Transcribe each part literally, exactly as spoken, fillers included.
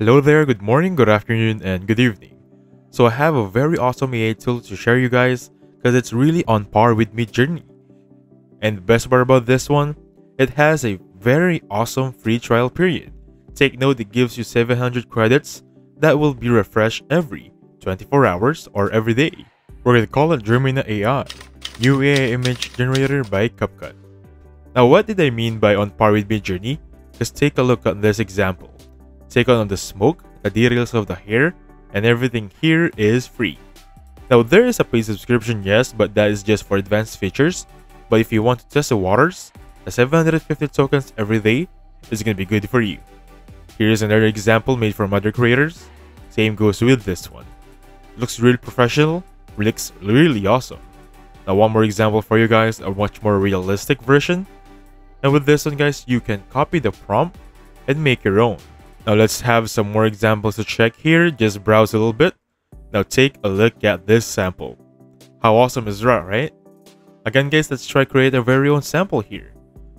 Hello there, good morning, good afternoon, and good evening. So I have a very awesome A I tool to share you guys because it's really on par with Midjourney. And the best part about this one, it has a very awesome free trial period. Take note, it gives you seven hundred credits that will be refreshed every twenty-four hours or every day. We're going to call it Dreamina A I, new A I image generator by CapCut. Now what did I mean by on par with Midjourney? Just take a look at this example. Take on the smoke, the details of the hair, and everything here is free. Now there is a paid subscription, yes, but that is just for advanced features. But if you want to test the waters, the seven hundred fifty tokens every day is going to be good for you. Here is another example made from other creators. Same goes with this one. It looks really professional, looks really awesome. Now one more example for you guys, a much more realistic version. And with this one guys, you can copy the prompt and make your own. Now let's have some more examples to check here, just browse a little bit. Now take a look at this sample. How awesome is that, right? Again guys, let's try create our very own sample here.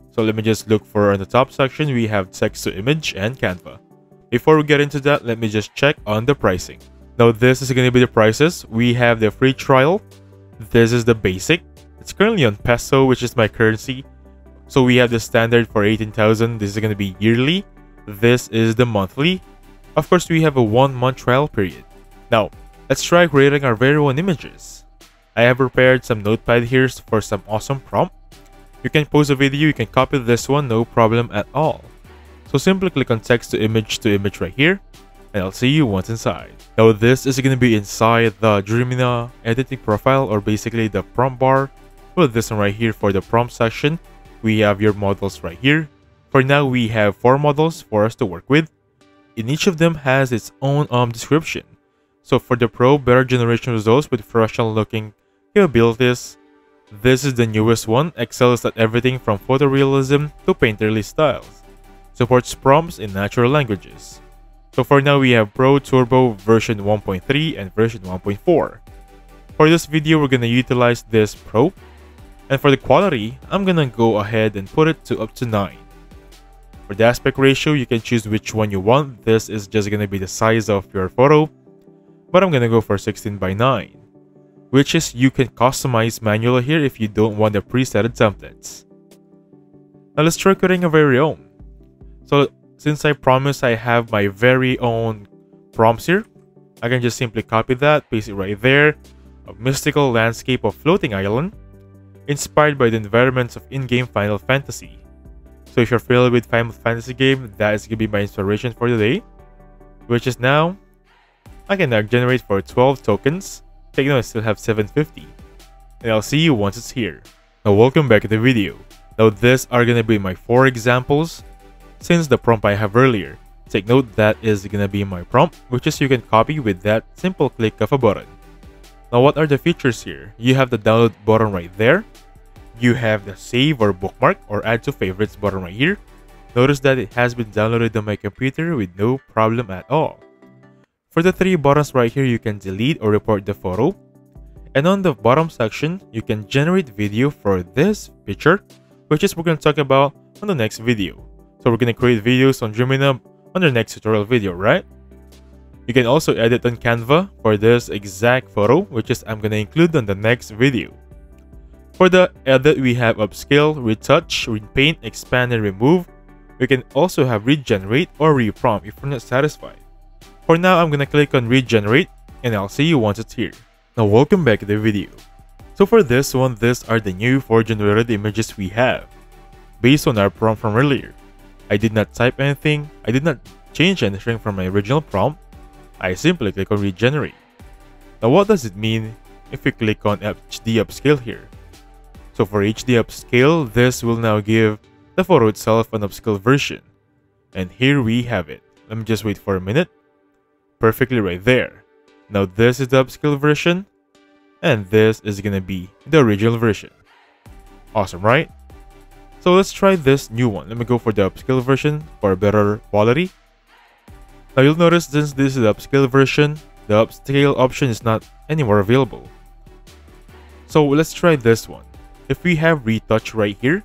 So let me just look for on the top section, we have text to image and Canva. Before we get into that, let me just check on the pricing. Now this is going to be the prices. We have the free trial. This is the basic. It's currently on peso, which is my currency. So we have the standard for eighteen thousand. This is going to be yearly. This is the monthly. Of course, we have a one month trial period. Now let's try creating our very own images. I have prepared some notepad here for some awesome prompt. You can post a video, you can copy this one, no problem at all. So simply click on text to image to image right here, and I'll see you once inside. Now this is going to be inside the Dreamina editing profile, or basically the prompt bar. Well, this one right here for the prompt section, we have your models right here. For now, we have four models for us to work with, and each of them has its own um, description. So for the pro, better generation results with professional looking capabilities. This is the newest one, excels at everything from photorealism to painterly styles. Supports prompts in natural languages. So for now, we have Pro, Turbo, version one point three, and version one point four. For this video, we're going to utilize this Pro. And for the quality, I'm going to go ahead and put it to up to nine. For the aspect ratio, you can choose which one you want. This is just going to be the size of your photo, but I'm going to go for sixteen by nine, which is you can customize manually here if you don't want the preset templates. Now let's try creating our very own. So since I promised I have my very own prompts here, I can just simply copy that, paste it right there. A mystical landscape of floating island, inspired by the environments of in-game Final Fantasy. So if you're familiar with Final Fantasy game, that is going to be my inspiration for today. Which is now, I can now generate for twelve tokens. Take note, I still have seven fifty. And I'll see you once it's here. Now welcome back to the video. Now these are going to be my four examples. Since the prompt I have earlier, take note that is going to be my prompt, which is you can copy with that simple click of a button. Now what are the features here? You have the download button right there. You have the save or bookmark or add to favorites button right here. Notice that it has been downloaded on my computer with no problem at all. For the three buttons right here, you can delete or report the photo. And on the bottom section, you can generate video for this picture, which is we're going to talk about on the next video. So we're going to create videos on Dreamina on the next tutorial video, right? You can also edit on Canva for this exact photo, which is I'm going to include on the next video. For the edit, we have upscale, retouch, repaint, expand, and remove. We can also have regenerate or reprompt if we're not satisfied. For now, I'm gonna click on regenerate, and I'll see you once it's here. Now, welcome back to the video. So for this one, these are the new four generated images we have, based on our prompt from earlier. I did not type anything. I did not change anything from my original prompt. I simply click on regenerate. Now, what does it mean if we click on H D upscale here? So for H D upscale, this will now give the photo itself an upscale version. And here we have it. Let me just wait for a minute. Perfectly right there. Now this is the upscale version. And this is going to be the original version. Awesome, right? So let's try this new one. Let me go for the upscale version for better quality. Now you'll notice since this is the upscale version, the upscale option is not anymore available. So let's try this one. If we have retouch right here,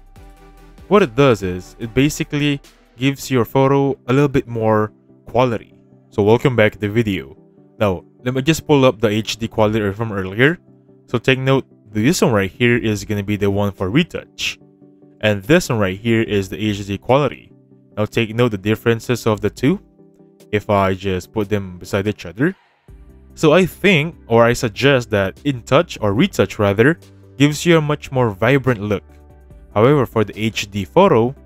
what it does is it basically gives your photo a little bit more quality. So welcome back to the video. Now, let me just pull up the H D quality from earlier. So take note, this one right here is going to be the one for retouch. And this one right here is the H D quality. Now take note the differences of the two. If I just put them beside each other. So I think, or I suggest that in touch or retouch rather, gives you a much more vibrant look. However, for the H D photo,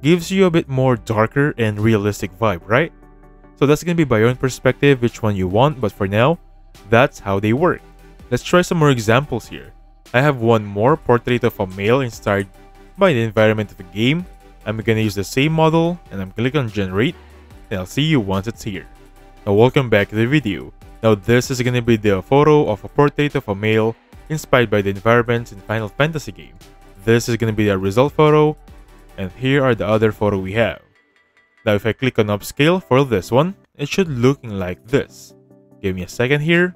gives you a bit more darker and realistic vibe, right? So that's going to be by your own perspective which one you want, but for now, that's how they work. Let's try some more examples here. I have one more portrait of a male inspired by the environment of the game. I'm going to use the same model and I'm clicking on generate and I'll see you once it's here. Now welcome back to the video. Now this is going to be the photo of a portrait of a male inspired by the environments in Final Fantasy game. This is going to be the result photo, and here are the other photo we have. Now if I click on upscale for this one, it should look like this. Give me a second here.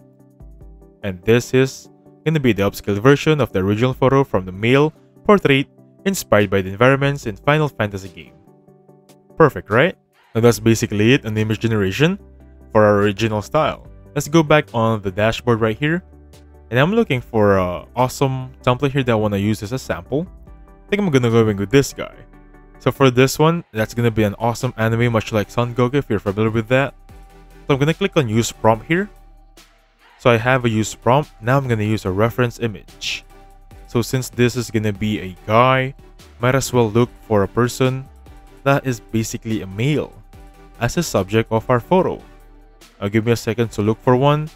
And this is going to be the upscale version of the original photo from the male portrait inspired by the environments in Final Fantasy game. Perfect, right? Now that's basically it on the image generation for our original style. Let's go back on the dashboard right here. And I'm looking for an awesome template here that I want to use as a sample. I think I'm going to go in with this guy. So for this one, that's going to be an awesome anime much like Son Goku if you're familiar with that. So I'm going to click on use prompt here. So I have a use prompt. Now I'm going to use a reference image. So since this is going to be a guy, might as well look for a person that is basically a male as the subject of our photo. Now give me a second to look for one.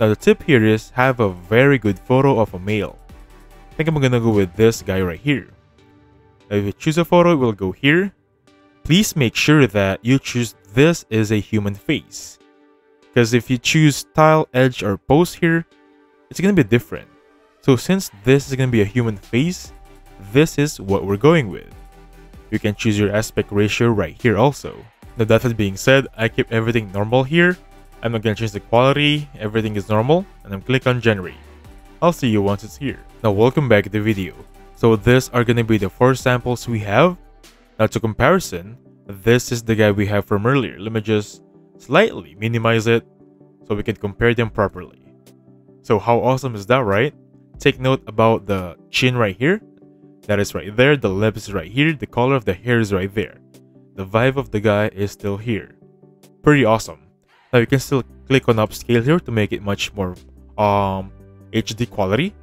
Now the tip here is have a very good photo of a male. I think I'm gonna go with this guy right here. Now if you choose a photo, it will go here. Please make sure that you choose this is a human face. Because if you choose style, edge, or pose here, it's gonna be different. So since this is gonna be a human face, this is what we're going with. You can choose your aspect ratio right here also. Now that is being said, I keep everything normal here. I'm not going to change the quality, everything is normal, and I'm click on generate. I'll see you once it's here. Now welcome back to the video. So these are going to be the four samples we have. Now to comparison, this is the guy we have from earlier. Let me just slightly minimize it so we can compare them properly. So how awesome is that, right? Take note about the chin right here. That is right there, the lips is right here, the color of the hair is right there. The vibe of the guy is still here. Pretty awesome. Now you can still click on upscale here to make it much more um, H D quality.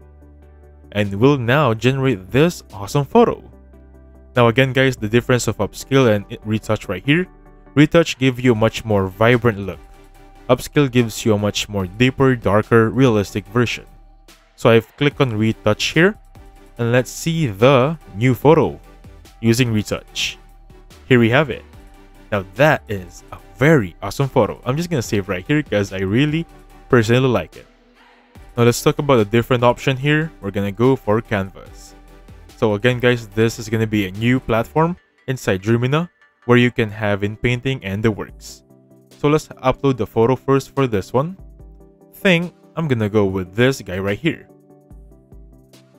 And we'll now generate this awesome photo. Now again guys, the difference of upscale and retouch right here. Retouch gives you a much more vibrant look. Upscale gives you a much more deeper, darker, realistic version. So I've clicked on retouch here. And let's see the new photo using retouch. Here we have it. Now that is a very awesome photo. I'm just gonna save right here because I really personally like it. Now let's talk about a different option here. We're gonna go for canvas. So again guys, this is gonna be a new platform inside Dreamina where you can have in painting and the works. So let's upload the photo first for this one. Thing, I'm gonna go with this guy right here.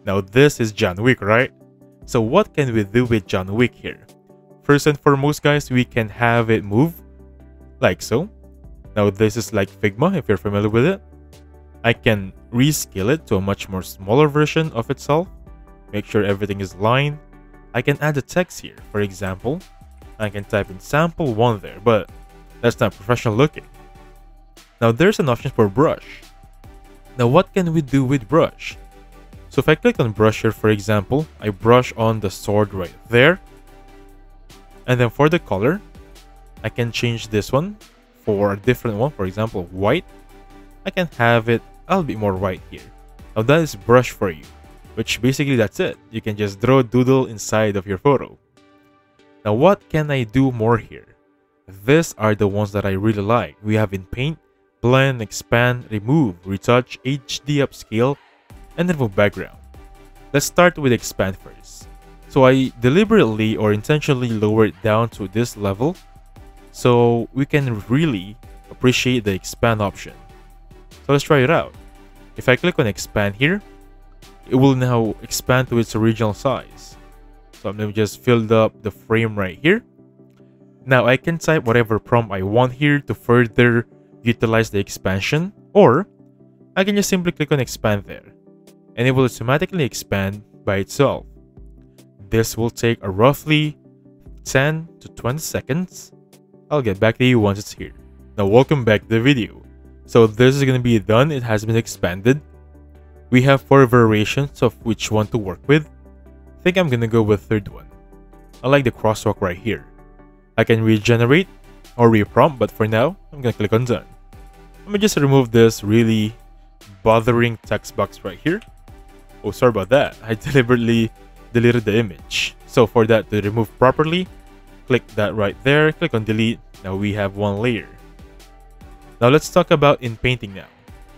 Now this is John Wick, right? So what can we do with John Wick here? First and foremost guys, we can have it move like so. Now this is like Figma if you're familiar with it. I can rescale it to a much more smaller version of itself. Make sure everything is lined. I can add the text here. For example, I can type in sample one there, but that's not professional looking. Now there's an option for brush. Now what can we do with brush? So if I click on brush here, for example, I brush on the sword right there. And then for the color, I can change this one for a different one, for example, white. I can have it a little bit more white here. Now that is brush for you, which basically that's it. You can just draw a doodle inside of your photo. Now what can I do more here? These are the ones that I really like. We have in paint, blend, expand, remove, retouch, H D upscale, and remove background. Let's start with expand first. So I deliberately or intentionally lower it down to this level so we can really appreciate the expand option. So let's try it out. If I click on expand here, it will now expand to its original size. So I'm going to just fill up the frame right here. Now I can type whatever prompt I want here to further utilize the expansion, or I can just simply click on expand there, and it will automatically expand by itself. This will take a roughly ten to twenty seconds. I'll get back to you once it's here. Now welcome back to the video. So this is going to be done. It has been expanded. We have four variations of which one to work with. I think I'm going to go with third one. I like the crosswalk right here. I can regenerate or reprompt, but for now, I'm going to click on done. Let me just remove this really bothering text box right here. Oh, sorry about that. I deliberately deleted the image. So for that to remove properly, click that right there. Click on delete. Now we have one layer. Now let's talk about in painting now.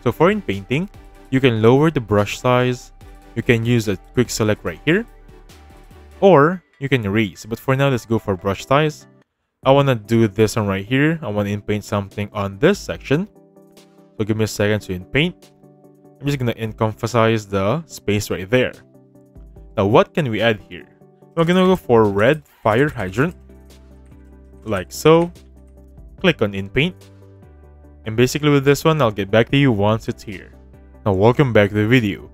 So for in painting, you can lower the brush size. You can use a quick select right here, or you can erase. But for now, let's go for brush size. I want to do this one right here. I want to in-paint something on this section. So give me a second to in-paint. I'm just going to emphasize the space right there. Now, what can we add here? We're going to go for red fire hydrant, like so. Click on in-paint. And basically with this one, I'll get back to you once it's here. Now, welcome back to the video.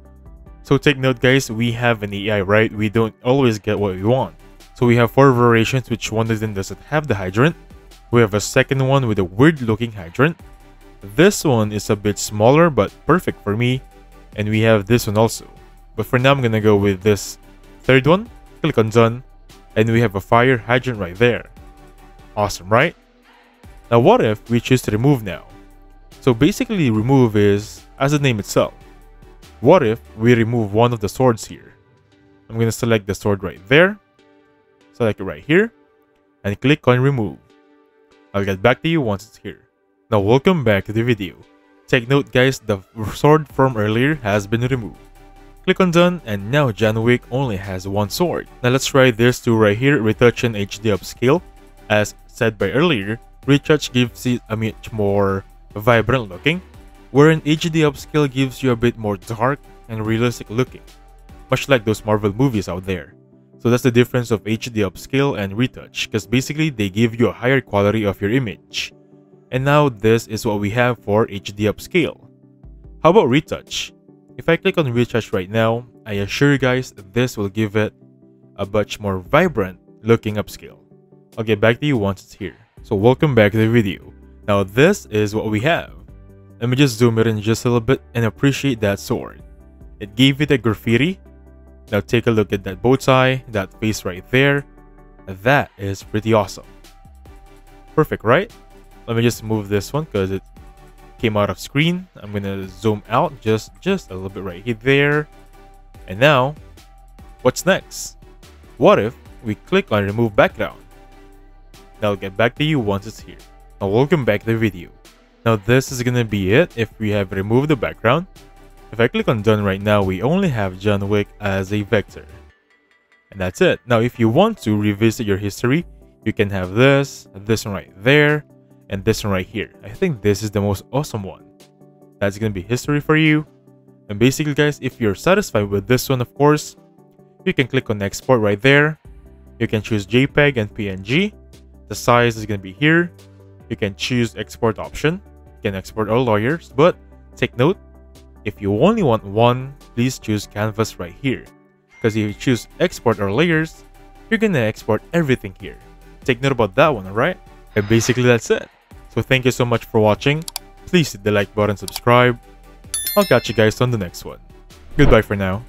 So take note guys, we have an A I, right? We don't always get what we want. So we have four variations, which one of them doesn't have the hydrant. We have a second one with a weird looking hydrant. This one is a bit smaller, but perfect for me. And we have this one also. But for now, I'm gonna go with this third one. Click on done. And we have a fire hydrant right there. Awesome, right? Now what if we choose to remove now? So basically remove is as the name itself. What if we remove one of the swords here? I'm going to select the sword right there, select it right here, and click on remove. I'll get back to you once it's here. Now welcome back to the video. Take note guys, the sword from earlier has been removed. Click on done, and now John Wick only has one sword. Now let's try this two right here, retouch and H D upscale. As said by earlier, retouch gives it a much more vibrant looking, where an H D upscale gives you a bit more dark and realistic looking, much like those Marvel movies out there. So that's the difference of H D upscale and retouch, because basically they give you a higher quality of your image. And now this is what we have for H D upscale. How about retouch? If I click on retouch right now, I assure you guys this will give it a much more vibrant looking upscale. I'll get back to you once it's here. So welcome back to the video. Now this is what we have. Let me just zoom it in just a little bit and appreciate that sword. It gave it a graffiti. Now take a look at that bow tie, that face right there. That is pretty awesome. Perfect, right? Let me just move this one because it came out of screen. I'm going to zoom out just, just a little bit right here there. And now, what's next? What if we click on remove background? I'll get back to you once it's here. Now welcome back to the video. Now this is gonna be it if we have removed the background. If I click on done right now, we only have John Wick as a vector. And that's it. Now if you want to revisit your history, you can have this, this one right there, and this one right here. I think this is the most awesome one. That's gonna be history for you. And basically guys, if you're satisfied with this one, of course, you can click on export right there. You can choose JPEG and P N G. The size is gonna be here. You can choose export option. You can export all layers, but take note, if you only want one, please choose canvas right here, because if you choose export or layers, you're gonna export everything here. Take note about that one, alright? And basically that's it. So thank you so much for watching. Please hit the like button, subscribe. I'll catch you guys on the next one. Goodbye for now.